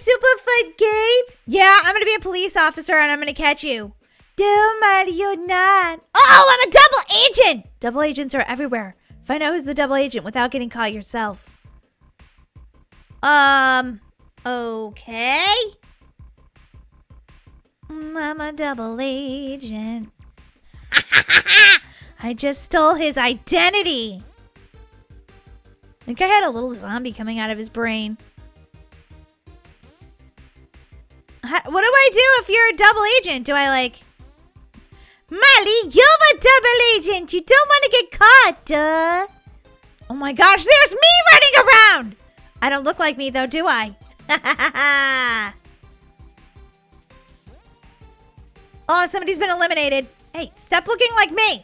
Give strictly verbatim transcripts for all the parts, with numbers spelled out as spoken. Superfoot Gabe? Yeah, I'm gonna be a police officer and I'm gonna catch you. No, Molly, you're not. Oh, I'm a double agent! Double agents are everywhere. Find out who's the double agent without getting caught yourself. Um, okay. I'm a double agent. I just stole his identity. I think I had a little zombie coming out of his brain. What do I do if you're a double agent? Do I like... Molly, you're a double agent. You don't want to get caught, duh. Oh my gosh, there's me running around. I don't look like me though, do I? Oh, somebody's been eliminated. Hey, stop looking like me.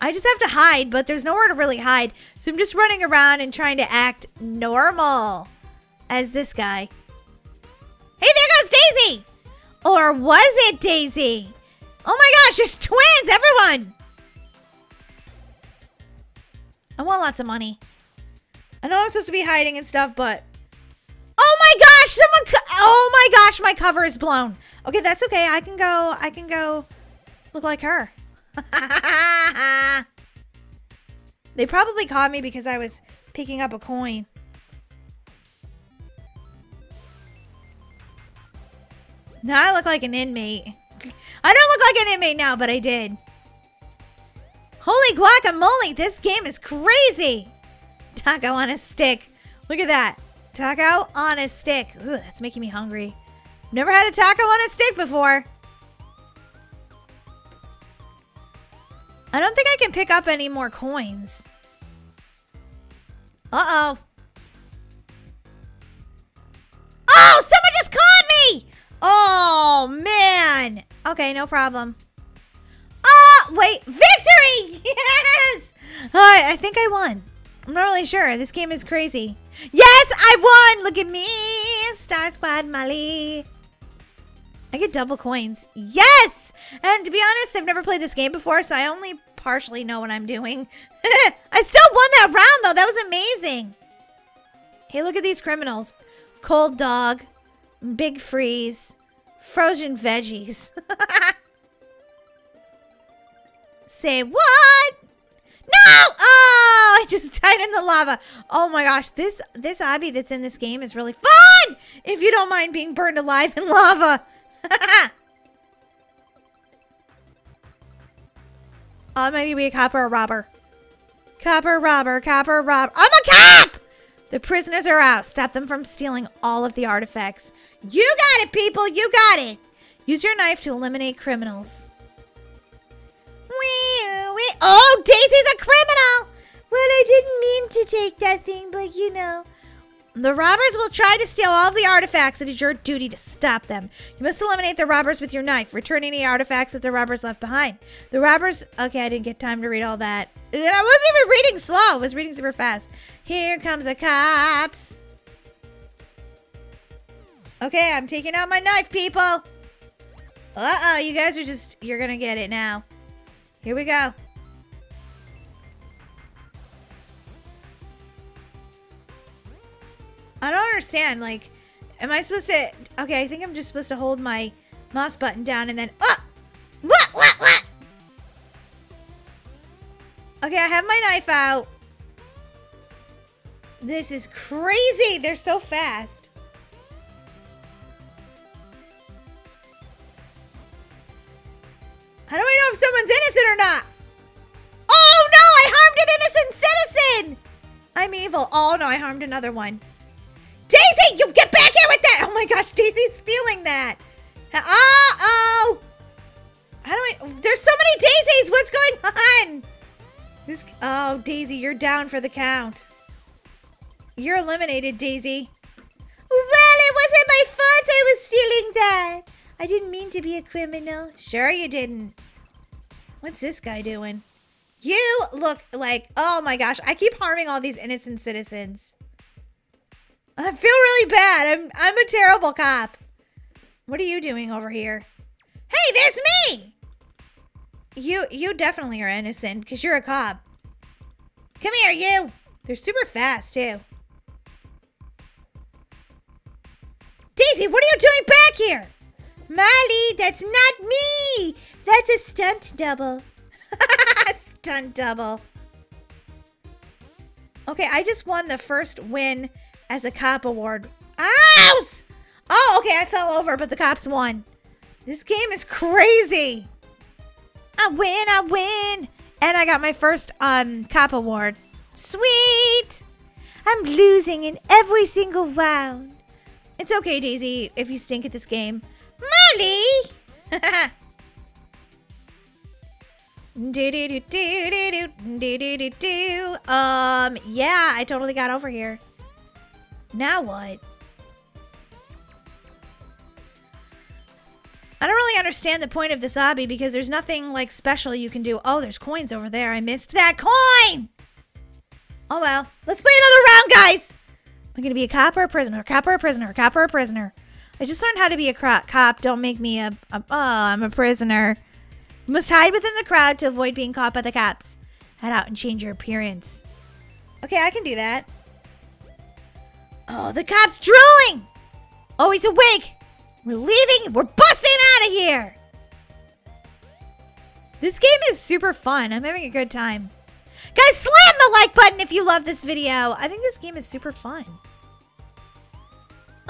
I just have to hide, but there's nowhere to really hide. So I'm just running around and trying to act normal as this guy. Hey, there goes Daisy. Or was it Daisy? Oh my gosh, there's twins, everyone! I want lots of money. I know I'm supposed to be hiding and stuff, but... Oh my gosh, someone... Co oh my gosh, my cover is blown. Okay, that's okay. I can go... I can go look like her. They probably caught me because I was picking up a coin. Now I look like an inmate. I don't look like an inmate now, but I did. Holy guacamole, this game is crazy. Taco on a stick. Look at that. Taco on a stick. Ooh, that's making me hungry. Never had a taco on a stick before. I don't think I can pick up any more coins. Uh-oh. Oh, someone just caught me! Oh, man. Okay, no problem. Oh, wait. Victory! Yes! Oh, I think I won. I'm not really sure. This game is crazy. Yes, I won! Look at me! Star Squad Molly. I get double coins. Yes! And to be honest, I've never played this game before, so I only partially know what I'm doing. I still won that round, though. That was amazing. Hey, look at these criminals. Cold dog. Big freeze. Frozen veggies. Say what? No! Oh, I just died in the lava. Oh my gosh, this this obby that's in this game is really fun! If you don't mind being burned alive in lava. I might be a cop or a robber. Copper robber, copper robber. I'm a cop! The prisoners are out. Stop them from stealing all of the artifacts. You got it, people. You got it. Use your knife to eliminate criminals. Wee, wee. Oh, Daisy's a criminal. Well, I didn't mean to take that thing, but you know. The robbers will try to steal all of the artifacts. It is your duty to stop them. You must eliminate the robbers with your knife. Return any artifacts that the robbers left behind. The robbers... Okay, I didn't get time to read all that. I wasn't even reading slow. I was reading super fast. Here comes the cops. Okay, I'm taking out my knife, people. Uh-oh, you guys are just... You're gonna get it now. Here we go. I don't understand. Like, am I supposed to... Okay, I think I'm just supposed to hold my mouse button down and then... Oh! What? What? What? Okay, I have my knife out. This is crazy. They're so fast. How do I know if someone's innocent or not? Oh, no, I harmed an innocent citizen. I'm evil. Oh, no, I harmed another one. Daisy, you get back here with that. Oh, my gosh, Daisy's stealing that. Uh-oh. How do I? There's so many Daisies. What's going on? This. Oh, Daisy, you're down for the count. You're eliminated, Daisy. Well, it wasn't my fault I was stealing that. I didn't mean to be a criminal. Sure you didn't. What's this guy doing? You look like... Oh, my gosh. I keep harming all these innocent citizens. I feel really bad. I'm, I'm a terrible cop. What are you doing over here? Hey, there's me! You, you definitely are innocent because you're a cop. Come here, you. They're super fast, too. Daisy, what are you doing back here? Molly, that's not me. That's a stunt double. Stunt double. Okay, I just won the first win as a cop award. Ow! Oh, okay, I fell over, but the cops won. This game is crazy. I win, I win. And I got my first um cop award. Sweet! I'm losing in every single round. It's okay, Daisy, if you stink at this game. Molly! Do-do-do-do-do-do-do-do-do-do. Um, yeah, I totally got over here. Now what? I don't really understand the point of this obby because there's nothing, like, special you can do. Oh, there's coins over there. I missed that coin! Oh, well. Let's play another round, guys! I'm going to be a cop or a prisoner. Cop or a prisoner. Cop or a prisoner. I just learned how to be a cop. Don't make me a... a oh, I'm a prisoner. You must hide within the crowd to avoid being caught by the cops. Head out and change your appearance. Okay, I can do that. Oh, the cop's drooling! Oh, he's awake! We're leaving! We're busting out of here! This game is super fun. I'm having a good time. Guys, slam the like button if you love this video. I think this game is super fun.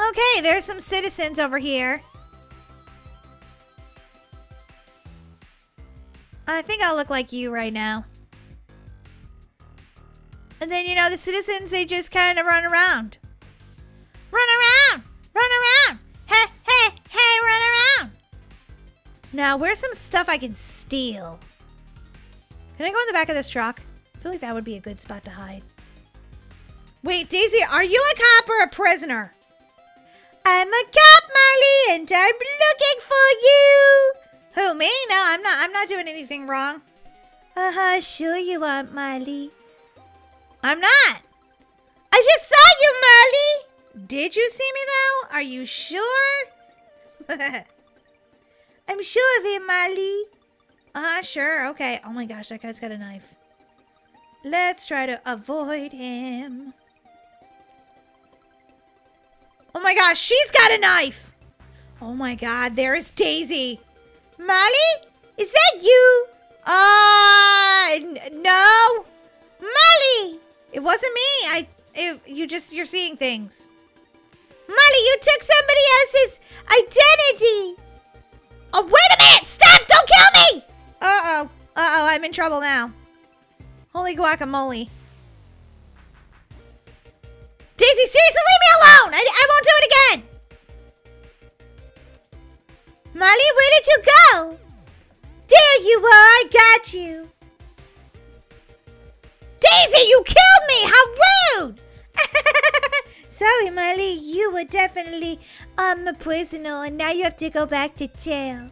Okay, there's some citizens over here. I think I'll look like you right now. And then, you know, the citizens, they just kind of run around. Run around! Run around! Hey, hey, hey, run around! Now, where's some stuff I can steal? Can I go in the back of this truck? I feel like that would be a good spot to hide. Wait, Daisy, are you a cop or a prisoner? I'm a cop, Molly, and I'm looking for you! Who, me? No, I'm not. I'm not doing anything wrong. Uh-huh, sure you aren't, Molly. I'm not. I just saw you, Molly. Did you see me, though? Are you sure? I'm sure of it, Molly. Uh-huh, sure. Okay. Oh, my gosh. That guy's got a knife. Let's try to avoid him. Oh, my gosh. She's got a knife. Oh, my God. There is Daisy. Molly? Is that you? Uh, no. Molly! It wasn't me. I, it, you just, you're seeing things. Molly, you took somebody else's identity. Oh, wait a minute. Stop. Don't kill me. Uh-oh. Uh-oh. I'm in trouble now. Holy guacamole. Daisy, seriously, leave me alone. I, I won't do it again. Molly, where did you go? There you are, I got you. Daisy, you killed me! How rude! Sorry, Molly, you were definitely um, a prisoner, and now you have to go back to jail.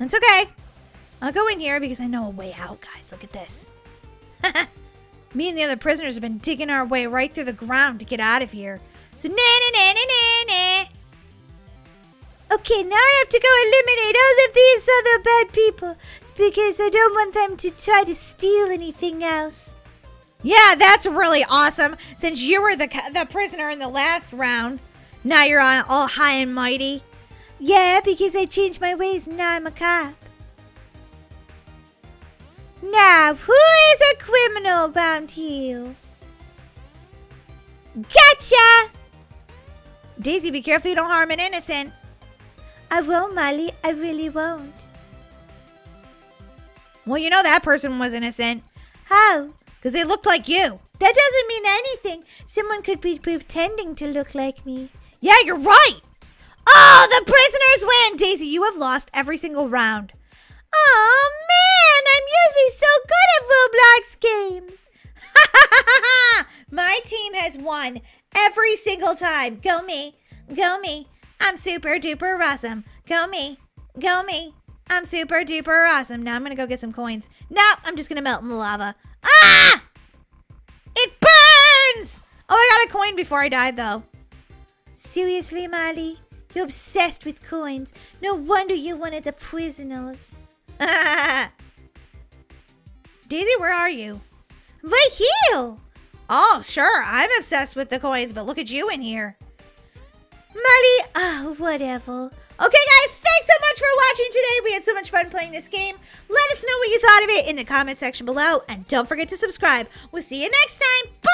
That's okay. I'll go in here because I know a way out, guys. Look at this. Me and the other prisoners have been digging our way right through the ground to get out of here. So, na na na na na na. Okay, now I have to go eliminate all of these other bad people. It's because I don't want them to try to steal anything else. Yeah, that's really awesome. Since you were the, the prisoner in the last round, now you're on all high and mighty. Yeah, because I changed my ways and now I'm a cop. Now, who is a criminal around here? Gotcha! Daisy, be careful you don't harm an innocent. I won't, Molly. I really won't. Well, you know that person was innocent. How? Because they looked like you. That doesn't mean anything. Someone could be pretending to look like me. Yeah, you're right. Oh, the prisoners win. Daisy, you have lost every single round. Oh, man. I'm usually so good at Roblox games. Ha, ha, ha, ha, ha. My team has won every single time. Go me. Go me. I'm super duper awesome. Go me. Go me. I'm super duper awesome. Now I'm going to go get some coins. No, I'm just going to melt in the lava. Ah! It burns! Oh, I got a coin before I died, though. Seriously, Molly? You're obsessed with coins. No wonder you're one of the prisoners. Daisy, where are you? Right here. Oh, sure. I'm obsessed with the coins, but look at you in here. Molly, oh, whatever. Okay, guys, thanks so much for watching today. We had so much fun playing this game. Let us know what you thought of it in the comment section below. And don't forget to subscribe. We'll see you next time. Bye!